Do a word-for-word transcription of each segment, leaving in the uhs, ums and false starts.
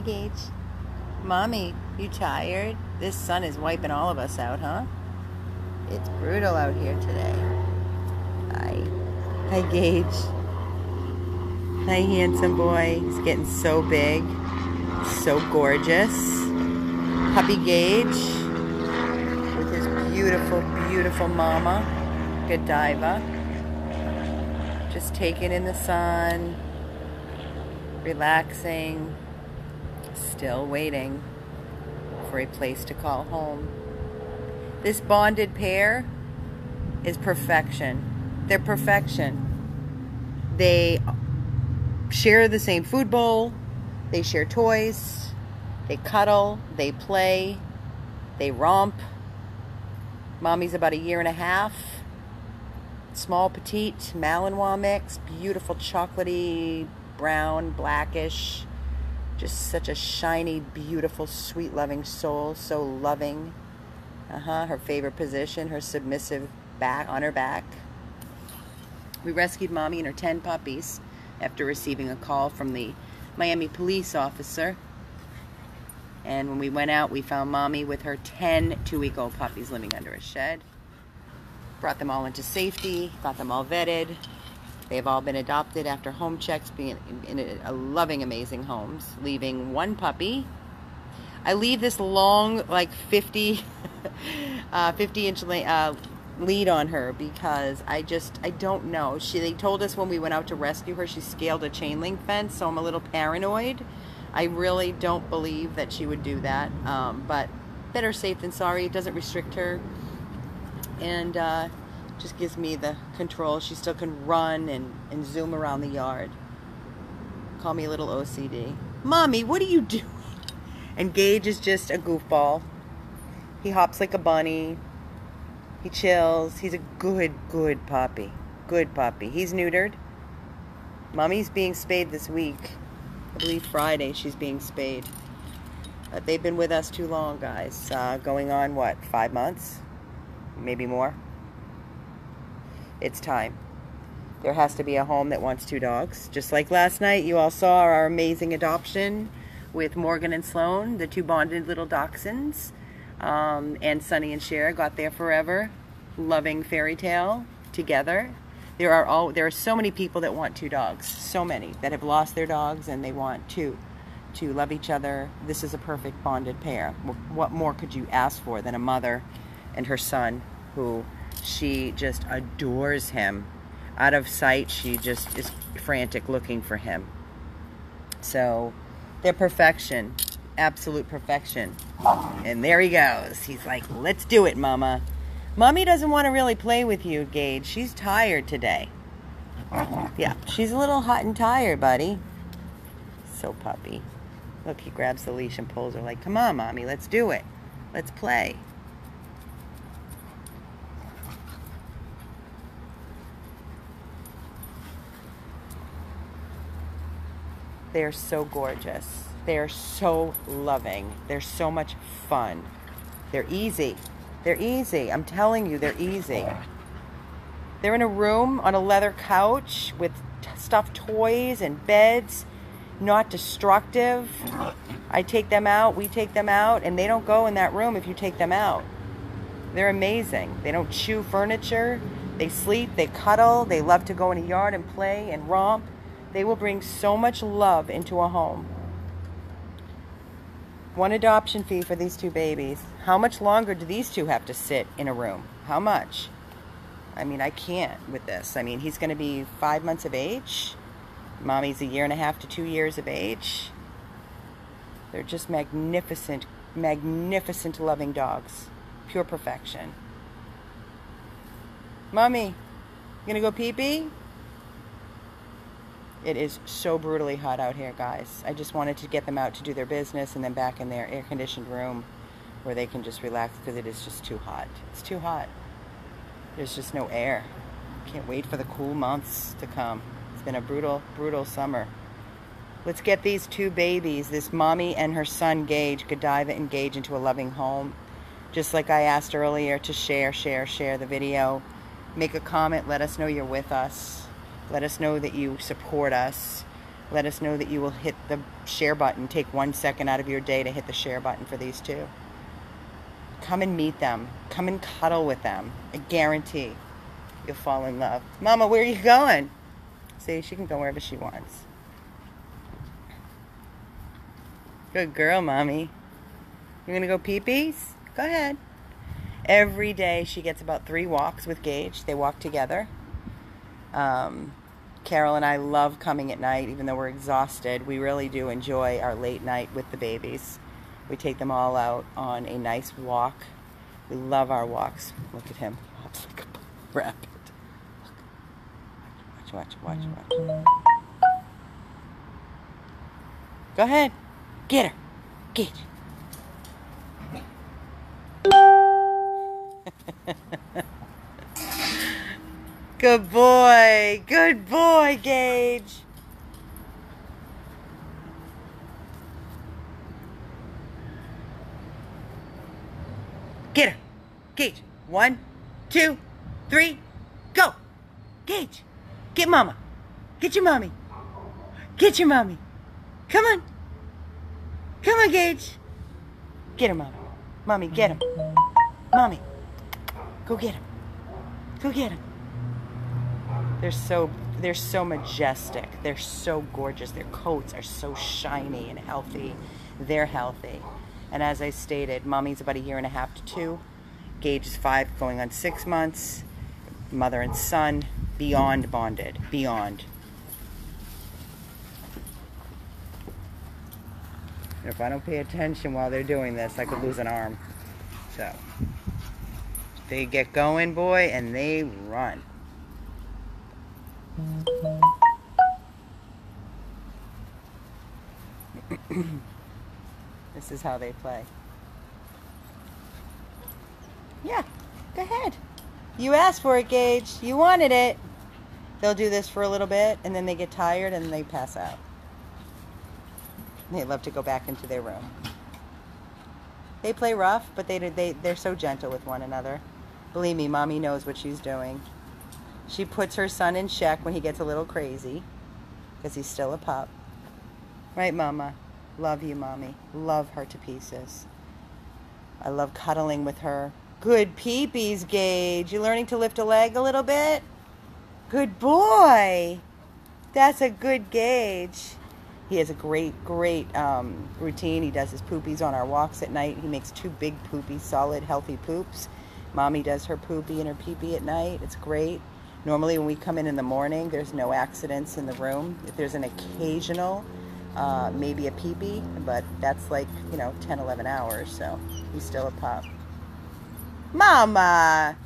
Hi, Gage. Mommy, you tired? This sun is wiping all of us out, huh? It's brutal out here today. Hi. Hi, Gage. Hi, handsome boy. He's getting so big. So gorgeous. Puppy Gage with his beautiful, beautiful mama, Godiva. Just taking in the sun. Relaxing. Still waiting for a place to call home. This bonded pair is perfection. They're perfection. They share the same food bowl. They share toys. They cuddle. They play. They romp. Mommy's about a year and a half. Small, petite, Malinois mix. Beautiful chocolatey, brown, blackish. Just such a shiny, beautiful, sweet, loving soul. So loving. Uh-huh. Her favorite position, her submissive back, on her back. We rescued Mommy and her ten puppies after receiving a call from the Miami police officer. And when we went out, we found Mommy with her ten two-week-old puppies living under a shed. Brought them all into safety, got them all vetted. They've all been adopted after home checks, being in a, a loving, amazing homes, leaving one puppy. I leave this long, like fifty, uh, fifty inch uh, lead on her because I just, I don't know. She, they told us when we went out to rescue her, she scaled a chain link fence, so I'm a little paranoid. I really don't believe that she would do that, um, but better safe than sorry. It doesn't restrict her. And, uh, just gives me the control. She still can run and, and zoom around the yard. Call me a little O C D. Mommy, what are you doing? And Gage is just a goofball. He hops like a bunny. He chills. He's a good, good puppy. Good puppy. He's neutered. Mommy's being spayed this week. I believe Friday she's being spayed. But they've been with us too long, guys. Uh, going on, what, five months? Maybe more. It's time. There has to be a home that wants two dogs. Just like last night, you all saw our amazing adoption with Morgan and Sloan, the two bonded little dachshunds. Um, and Sunny and Cher got there forever, loving fairy tale together. There are, all, there are so many people that want two dogs, so many that have lost their dogs and they want two, to love each other. This is a perfect bonded pair. What more could you ask for than a mother and her son who... She just adores him. Out of sight, she just is frantic looking for him. So, they're perfection. Absolute perfection. And there he goes. He's like, let's do it, Mama. Mommy doesn't want to really play with you, Gage. She's tired today. Yeah, she's a little hot and tired, buddy. So puppy. Look, he grabs the leash and pulls her like, come on, Mommy, let's do it. Let's play. They're so gorgeous. They're so loving. They're so much fun. They're easy. They're easy. I'm telling you, they're easy. They're in a room on a leather couch with stuffed toys and beds. Not destructive. I take them out. We take them out. And they don't go in that room if you take them out. They're amazing. They don't chew furniture. They sleep. They cuddle. They love to go in a yard and play and romp. They will bring so much love into a home. One adoption fee for these two babies. How much longer do these two have to sit in a room? How much? I mean, I can't with this. I mean, he's going to be five months of age. Mommy's a year and a half to two years of age. They're just magnificent, magnificent loving dogs. Pure perfection. Mommy, you going to go pee-pee? It is so brutally hot out here, guys. I just wanted to get them out to do their business and then back in their air-conditioned room where they can just relax because it is just too hot. It's too hot. There's just no air. Can't wait for the cool months to come. It's been a brutal, brutal summer. Let's get these two babies, this mommy and her son, Gage, Godiva and Gage, into a loving home. Just like I asked earlier, to share, share, share the video. Make a comment. Let us know you're with us. Let us know that you support us. let us know that you will hit the share button. Take one second out of your day to hit the share button for these two. Come and meet them. Come and cuddle with them. I guarantee you'll fall in love. Mama, where are you going? See, she can go wherever she wants. Good girl, Mommy. You're going to go pee-pees? Go ahead. Every day she gets about three walks with Gage. They walk together. Um, Carol and I love coming at night, even though we're exhausted. We really do enjoy our late night with the babies. We take them all out on a nice walk. We love our walks. Look at him. He hops like a rabbit. Look. Watch, watch, watch, watch. Go ahead. Get her. Get her. Good boy. Good boy, Gage. Get her. Gage. One, two, three, go. Gage. Get Mama. Get your mommy. Get your mommy. Come on. Come on, Gage. Get her, Mommy. Mommy, get him. Mommy. Go get him. Go get him. They're so, they're so majestic. They're so gorgeous. Their coats are so shiny and healthy. They're healthy. And as I stated, Mommy's about a year and a half to two. Gage is five, going on six months. Mother and son, beyond bonded, beyond. And if I don't pay attention while they're doing this, I could lose an arm. So. They get going, boy, and they run. This is how they play. Yeah, go ahead. You asked for it, Gage. You wanted it. They'll do this for a little bit, and then they get tired, and they pass out. They love to go back into their room. They play rough, but they, they, they're so gentle with one another. Believe me, Mommy knows what she's doing. She puts her son in check when he gets a little crazy, because he's still a pup. Right, Mama? Love you, Mommy. Love her to pieces. I love cuddling with her. Good peepees, Gage. You learning to lift a leg a little bit? Good boy. That's a good Gage. He has a great, great um, routine. He does his poopies on our walks at night. He makes two big poopy, solid, healthy poops. Mommy does her poopy and her pee-pee at night. It's great. Normally when we come in in the morning, there's no accidents in the room. If there's an occasional, uh, maybe a pee-pee, but that's like, you know, ten, eleven hours, so he's still a pup. Mama!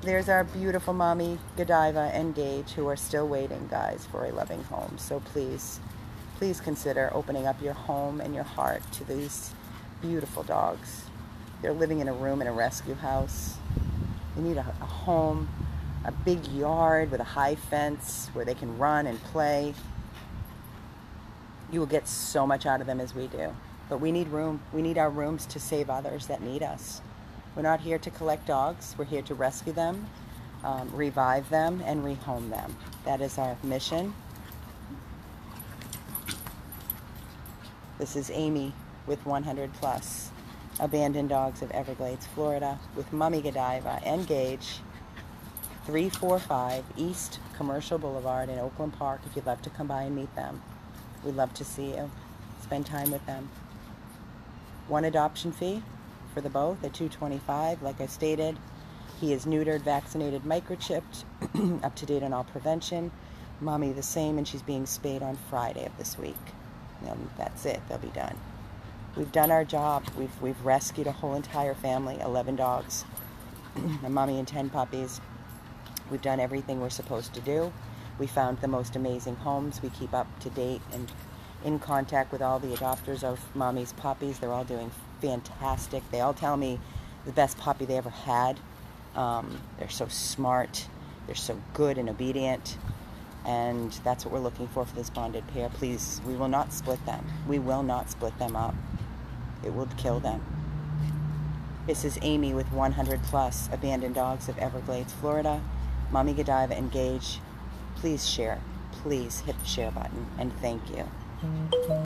There's our beautiful Mommy Godiva and Gage, who are still waiting, guys, for a loving home. So please, please consider opening up your home and your heart to these beautiful dogs. They're living in a room in a rescue house. They need a, a home, a big yard with a high fence where they can run and play. You will get so much out of them as we do. But we need room. We need our rooms to save others that need us. We're not here to collect dogs. We're here to rescue them, um, revive them, and rehome them. That is our mission. This is Amy with one hundred plus Abandoned Dogs of Everglades, Florida, with Mommy Godiva and Gage, three forty-five East Commercial Boulevard in Oakland Park. If you'd love to come by and meet them, we'd love to see you. Spend time with them. One adoption fee for the both at two twenty-five. Like I stated, he is neutered, vaccinated, microchipped, up to date on all prevention. Mommy the same, and she's being spayed on Friday of this week. And that's it. They'll be done. We've done our job. We've we've rescued a whole entire family, eleven dogs, a mommy and ten puppies. We've done everything we're supposed to do. We found the most amazing homes. We keep up to date and in contact with all the adopters of Mommy's puppies. They're all doing fantastic. They all tell me the best puppy they ever had. Um, they're so smart. They're so good and obedient. And that's what we're looking for for this bonded pair. Please, we will not split them. We will not split them up. It will kill them. This is Amy with one hundred plus Abandoned Dogs of Everglades, Florida. Mommy Godiva and Gage. Please share. please hit the share button, and thank you.